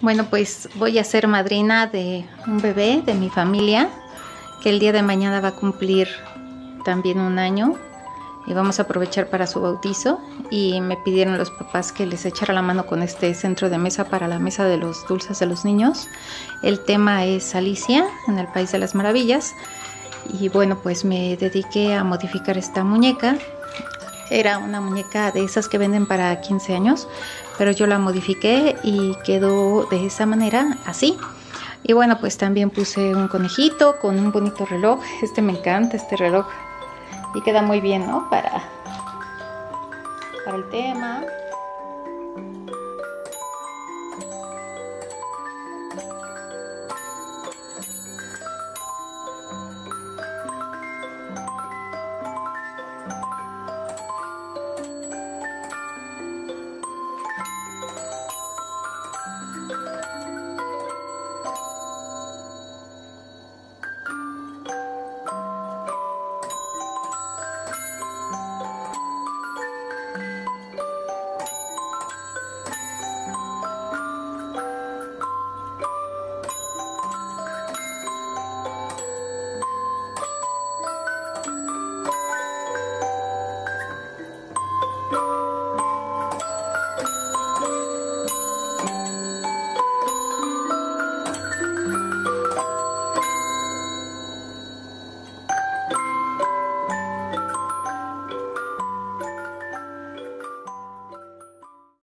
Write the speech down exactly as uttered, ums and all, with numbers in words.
Bueno, pues voy a ser madrina de un bebé de mi familia que el día de mañana va a cumplir también un año y vamos a aprovechar para su bautizo, y me pidieron los papás que les echara la mano con este centro de mesa para la mesa de los dulces de los niños. El tema es Alicia en el País de las Maravillas, y bueno, pues me dediqué a modificar esta muñeca. Era una muñeca de esas que venden para quince años, pero yo la modifiqué y quedó de esa manera, así. Y bueno, pues también puse un conejito con un bonito reloj. Este me encanta, este reloj. Y queda muy bien, ¿no? Para, para el tema.